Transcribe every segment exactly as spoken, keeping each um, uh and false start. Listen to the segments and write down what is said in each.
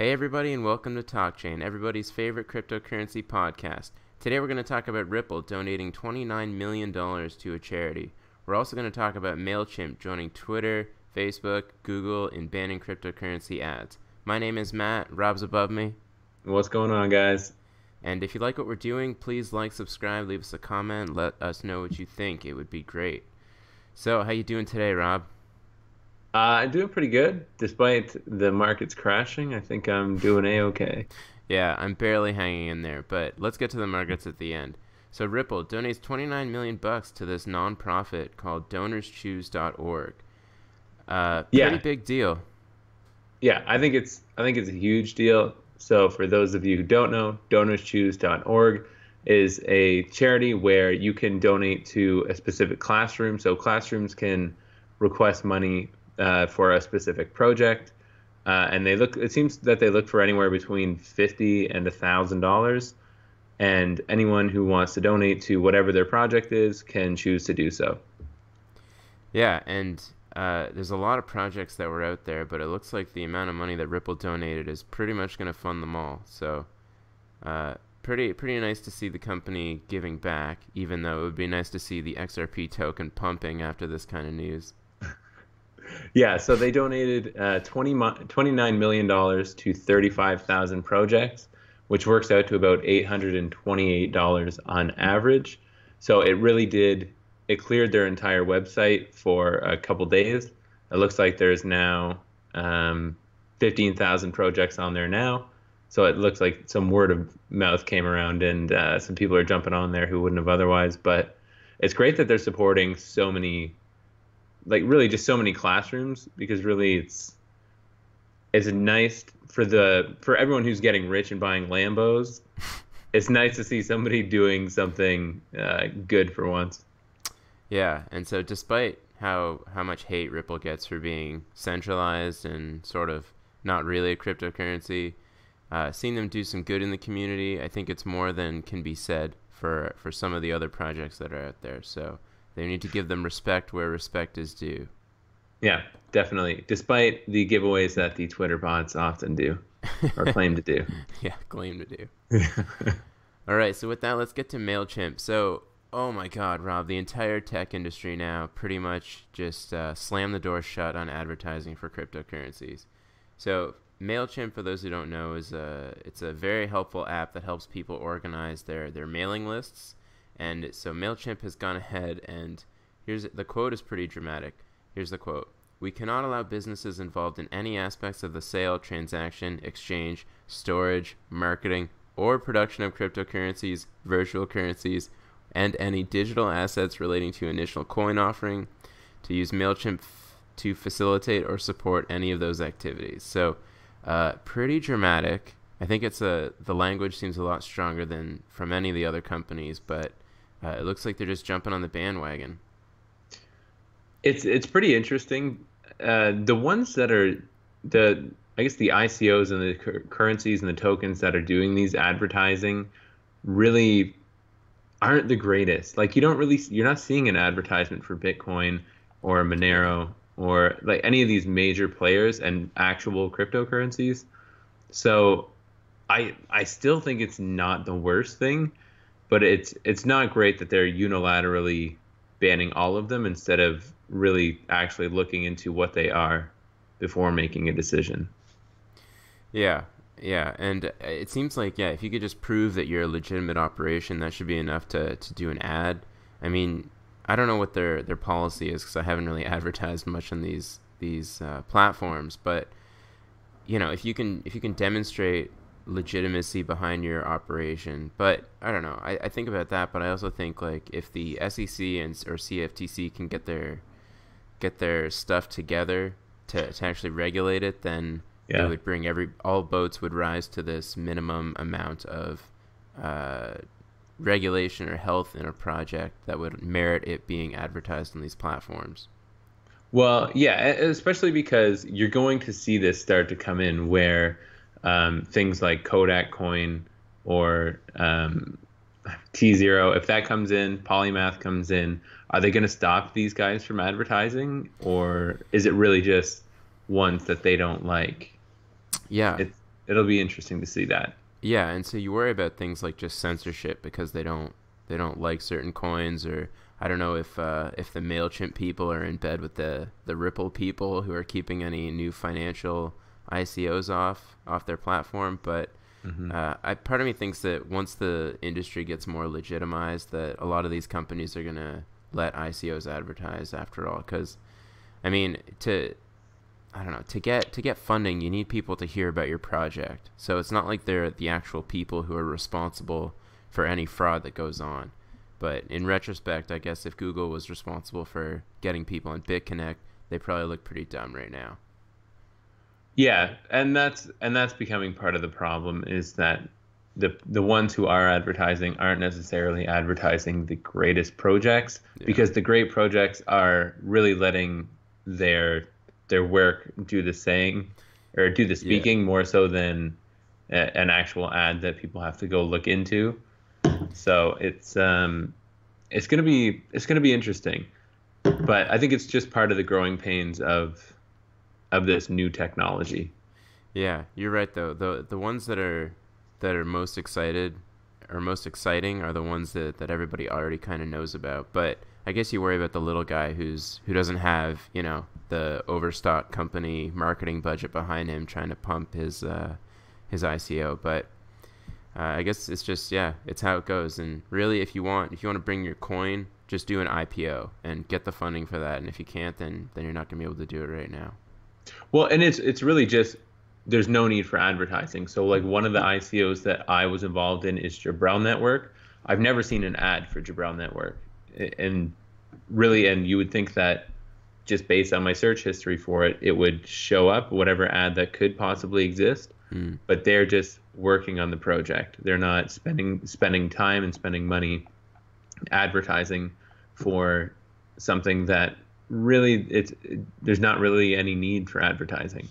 Hey everybody, and welcome to Talk Chain, everybody's favorite cryptocurrency podcast. Today we're going to talk about Ripple donating twenty-nine million dollars to a charity. We're also going to talk about MailChimp joining Twitter, Facebook, Google, and banning cryptocurrency ads. My name is Matt, Rob's above me. What's going on, guys? And if you like what we're doing, please like, subscribe, leave us a comment, let us know what you think. It would be great. So, how you doing today, Rob? Uh, I'm doing pretty good, despite the markets crashing. I think I'm doing a-okay. Yeah, I'm barely hanging in there, but let's get to the markets at the end. So Ripple donates twenty-nine million bucks to this nonprofit called Donors Choose dot org. Uh, pretty yeah. big deal. Yeah, I think it's I think it's a huge deal. So for those of you who don't know, Donors Choose dot org is a charity where you can donate to a specific classroom. So classrooms can request money Uh, for a specific project, uh, and they look. It seems that they look for anywhere between fifty and a thousand dollars, and anyone who wants to donate to whatever their project is can choose to do so. Yeah, and uh, there's a lot of projects that were out there, but it looks like the amount of money that Ripple donated is pretty much going to fund them all. So, uh, pretty pretty nice to see the company giving back, even though it would be nice to see the X R P token pumping after this kind of news. Yeah, so they donated uh, twenty-nine million dollars to thirty-five thousand projects, which works out to about eight hundred twenty-eight dollars on average. So it really did, it cleared their entire website for a couple days. It looks like there's now um, fifteen thousand projects on there now. So it looks like some word of mouth came around and uh, some people are jumping on there who wouldn't have otherwise. But it's great that they're supporting so many like really just so many classrooms, because really it's it's nice for the for everyone who's getting rich and buying Lambos. It's nice to see somebody doing something uh, good for once. Yeah, and so despite how how much hate Ripple gets for being centralized and sort of not really a cryptocurrency, uh, seeing them do some good in the community, I think it's more than can be said for for some of the other projects that are out there. So they need to give them respect where respect is due. Yeah, definitely. Despite the giveaways that the Twitter bots often do, or claim to do. Yeah, claim to do. All right, so with that, let's get to MailChimp. So, oh my God, Rob, the entire tech industry now pretty much just uh, slammed the door shut on advertising for cryptocurrencies. So MailChimp, for those who don't know, is a it's a very helpful app that helps people organize their their mailing lists. And so MailChimp has gone ahead, and here's the quote is pretty dramatic. Here's the quote. "We cannot allow businesses involved in any aspects of the sale, transaction, exchange, storage, marketing, or production of cryptocurrencies, virtual currencies, and any digital assets relating to initial coin offering to use MailChimp to facilitate or support any of those activities." So uh, pretty dramatic. I think it's a, the language seems a lot stronger than from any of the other companies, but Uh, it looks like they're just jumping on the bandwagon. It's it's pretty interesting. Uh, the ones that are the I guess the I C Os and the cu currencies and the tokens that are doing these advertising really aren't the greatest. Like you don't really you're not seeing an advertisement for Bitcoin or Monero or like any of these major players and actual cryptocurrencies. So I I still think it's not the worst thing. But it's it's not great that they're unilaterally banning all of them instead of really actually looking into what they are before making a decision. Yeah, yeah. And it seems like, yeah, if you could just prove that you're a legitimate operation, that should be enough to, to do an ad. I mean, I don't know what their, their policy is because I haven't really advertised much on these, these uh, platforms. But, you know, if you can if you can demonstrate legitimacy behind your operation. But I don't know, I, I think about that, but I also think like if the S E C and or C F T C can get their get their stuff together to, to actually regulate it, then yeah. They would bring every all boats would rise to this minimum amount of uh, regulation or health in a project that would merit it being advertised on these platforms. Well, yeah, especially because you're going to see this start to come in where Um, things like Kodak coin or um, T-Zero, if that comes in, Polymath comes in, are they going to stop these guys from advertising, or is it really just ones that they don't like? Yeah, it's, it'll be interesting to see that. Yeah, and so you worry about things like just censorship because they don't they don't like certain coins, or I don't know if uh, if the MailChimp people are in bed with the the Ripple people who are keeping any new financial I C Os off off their platform. But mm-hmm. uh, I, part of me thinks that once the industry gets more legitimized, that a lot of these companies are gonna let I C Os advertise after all. Because I mean, to I don't know, to get to get funding, you need people to hear about your project. So it's not like they're the actual people who are responsible for any fraud that goes on. But in retrospect, I guess if Google was responsible for getting people on BitConnect, they probably look pretty dumb right now. Yeah, and that's and that's becoming part of the problem, is that the the ones who are advertising aren't necessarily advertising the greatest projects, yeah. because the great projects are really letting their their work do the saying or do the speaking yeah. more so than a, an actual ad that people have to go look into. So it's um it's gonna be it's gonna be interesting, but I think it's just part of the growing pains of of this new technology. Yeah, you're right though. The the ones that are that are most excited or most exciting are the ones that that everybody already kind of knows about. But I guess you worry about the little guy who's who doesn't have, you know, the overstock company marketing budget behind him trying to pump his uh, his I C O. But uh, I guess it's just, yeah, it's how it goes. And really, if you want if you want to bring your coin, just do an I P O and get the funding for that. And if you can't, then then you're not gonna be able to do it right now. Well, and it's it's really just there's no need for advertising. So like one of the I C Os that I was involved in is Jibrel Network. I've never seen an ad for Jibrel Network. And really, and you would think that just based on my search history for it, it would show up whatever ad that could possibly exist. Mm. But they're just working on the project. They're not spending spending time and spending money advertising for something that really it's it, there's not really any need for advertising.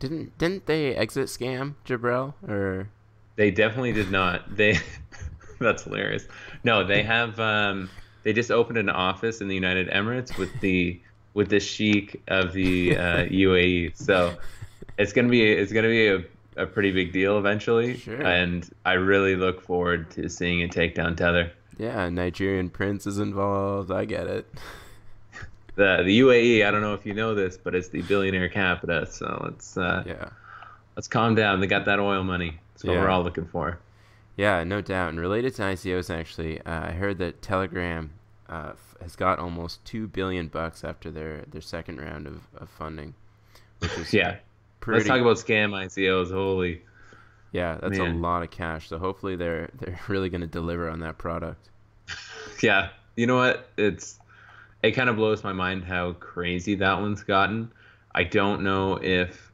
Didn't didn't they exit scam Jibrel? Or they definitely did not. They that's hilarious. No, they have. Um, They just opened an office in the United Emirates with the with the sheik of the uh, U A E. So it's gonna be it's gonna be a, a pretty big deal eventually. Sure. And I really look forward to seeing it take down Tether. Yeah, Nigerian prince is involved. I get it. The the U A E. I don't know if you know this, but it's the billionaire capita. So let's uh, yeah, let's calm down. They got that oil money. That's what yeah. we're all looking for. Yeah, no doubt. And related to I C Os, actually, uh, I heard that Telegram uh, f has got almost two billion bucks after their their second round of, of funding. Which is yeah, pretty... let's talk about scam I C Os. Holy, yeah, that's Man. a lot of cash. So hopefully they're they're really going to deliver on that product. Yeah, you know what? It's it kind of blows my mind how crazy that one's gotten. I don't know if.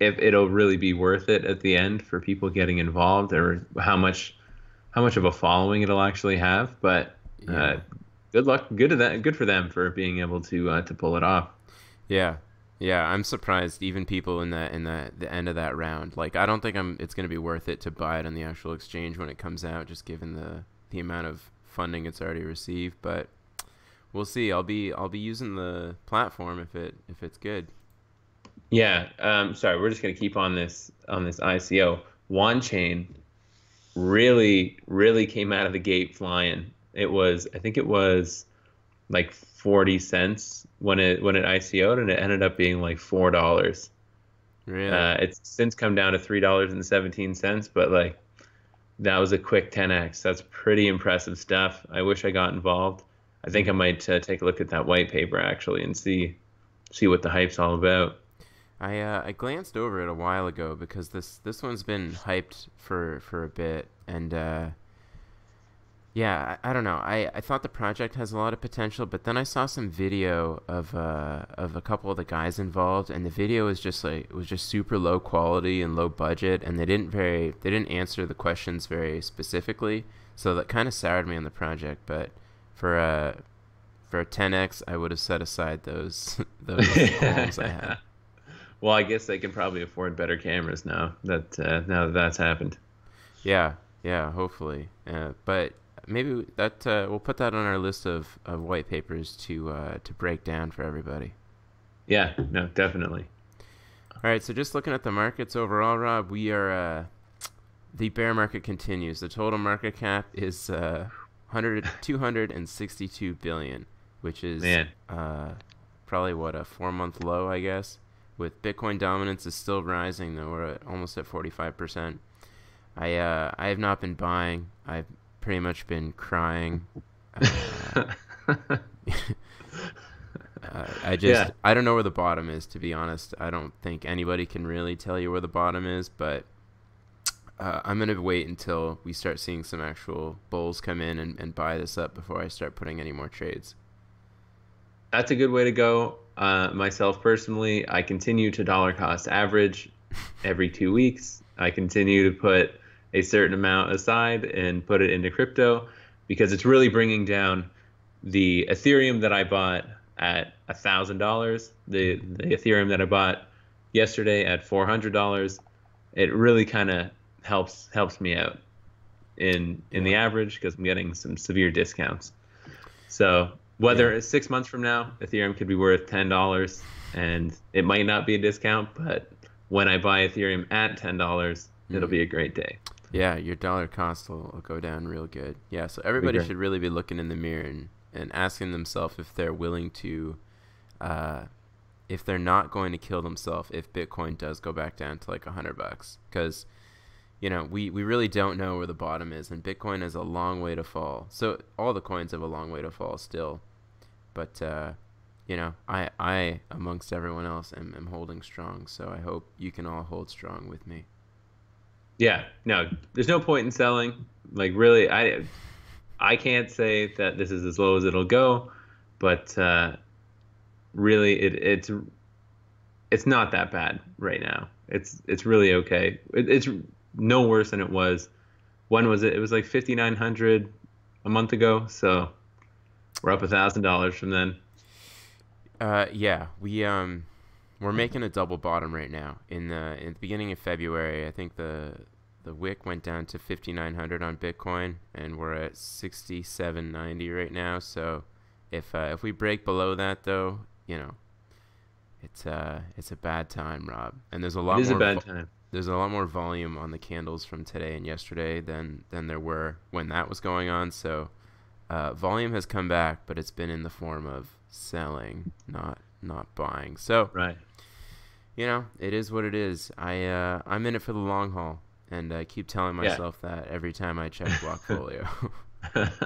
if it'll really be worth it at the end for people getting involved, or how much how much of a following it'll actually have, but yeah. uh, good luck good to that good for them for being able to uh, to pull it off. Yeah. Yeah, I'm surprised even people in that in the the end of that round. Like I don't think I'm it's going to be worth it to buy it on the actual exchange when it comes out, just given the the amount of funding it's already received, but we'll see. I'll be I'll be using the platform if it if it's good. Yeah, um, sorry, we're just going to keep on this on this I C O. Wanchain really, really came out of the gate flying. It was, I think it was like forty cents when it when it I C O'd, and it ended up being like four dollars. Really? Uh, it's since come down to three dollars and seventeen cents, but like that was a quick ten X. That's pretty impressive stuff. I wish I got involved. I think I might uh, take a look at that white paper actually and see see what the hype's all about. I uh, I glanced over it a while ago because this this one's been hyped for for a bit, and uh, yeah, I, I don't know. I, I thought the project has a lot of potential, but then I saw some video of uh of a couple of the guys involved, and the video was just like it was just super low quality and low budget, and they didn't very they didn't answer the questions very specifically, so that kind of soured me on the project. But for a for a ten X, I would have set aside those those columns I had. Well, I guess they can probably afford better cameras now that uh, now that that's happened. Yeah, yeah, hopefully. Uh, but maybe that uh, we'll put that on our list of, of white papers to uh, to break down for everybody. Yeah, no, definitely. All right, so just looking at the markets overall, Rob, we are uh, the bear market continues. The total market cap is uh, two hundred sixty-two billion dollars, which is uh, probably, what, a four-month low, I guess. With Bitcoin dominance is still rising, though. We're at almost at forty-five percent. I uh, I have not been buying. I've pretty much been crying. Uh, Uh, I just yeah. I don't know where the bottom is, to be honest. I don't think anybody can really tell you where the bottom is, but uh, I'm gonna wait until we start seeing some actual bulls come in and, and buy this up before I start putting any more trades. That's a good way to go. Uh, myself personally, I continue to dollar cost average every two weeks. I continue to put a certain amount aside and put it into crypto because it's really bringing down the Ethereum that I bought at a thousand dollars, the the Ethereum that I bought yesterday at four hundred dollars. It really kind of helps helps me out in in the average because I'm getting some severe discounts. So whether yeah. it's six months from now, Ethereum could be worth ten dollars, and it might not be a discount. But when I buy Ethereum at ten dollars, mm-hmm. it'll be a great day. Yeah, your dollar cost will, will go down real good. Yeah, so everybody should really be looking in the mirror and. and asking themselves if they're willing to, uh, if they're not going to kill themselves if Bitcoin does go back down to like a hundred bucks, because, you know, we, we really don't know where the bottom is, and Bitcoin has a long way to fall. So all the coins have a long way to fall still, but, uh, you know, I, I amongst everyone else am, am holding strong. So I hope you can all hold strong with me. Yeah, no, there's no point in selling. Like really, I, I can't say that this is as low as it'll go, but uh, really, it, it's it's not that bad right now. It's it's really okay. It, it's no worse than it was. When was it? It was like fifty-nine hundred a month ago, so we're up a thousand dollars from then. Uh, yeah, we um we're making a double bottom right now. In the in the beginning of February, I think the The W I C went down to fifty-nine hundred on Bitcoin, and we're at sixty-seven ninety right now. So, if uh, if we break below that, though, you know, it's uh it's a bad time, Rob. And there's a lot. It is more a bad time. There's a lot more volume on the candles from today and yesterday than than there were when that was going on. So, uh, volume has come back, but it's been in the form of selling, not not buying. So, right. You know, it is what it is. I uh, I'm in it for the long haul. And I keep telling myself yeah. that every time I check Blockfolio.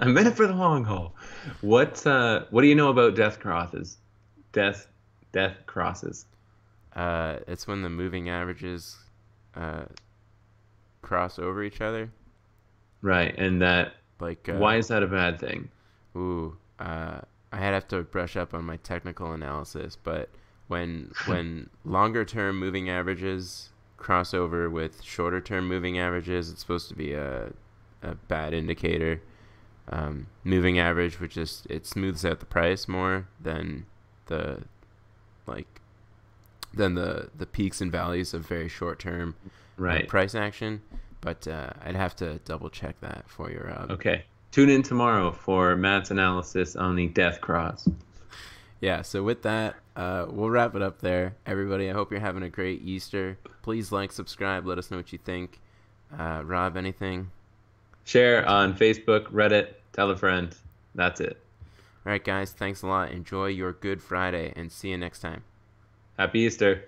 I'm in it for the long haul. What uh, what do you know about death crosses? Death death crosses. Uh, it's when the moving averages uh, cross over each other. Right, and that. Like. Uh, why is that a bad thing? Ooh, uh, I'd have to brush up on my technical analysis, but when when longer term moving averages crossover with shorter term moving averages, it's supposed to be a, a bad indicator. Um, moving average, which is, it smooths out the price more than the like than the the peaks and valleys of very short term right. uh, price action. But uh, I'd have to double check that for you, Rob. Okay, tune in tomorrow for Matt's analysis on the death cross. Yeah, so with that, uh, we'll wrap it up there. Everybody, I hope you're having a great Easter. Please like, subscribe, let us know what you think. Uh, Rob, anything? Share on Facebook, Reddit, tell a friend. That's it. All right, guys, thanks a lot. Enjoy your Good Friday, and see you next time. Happy Easter.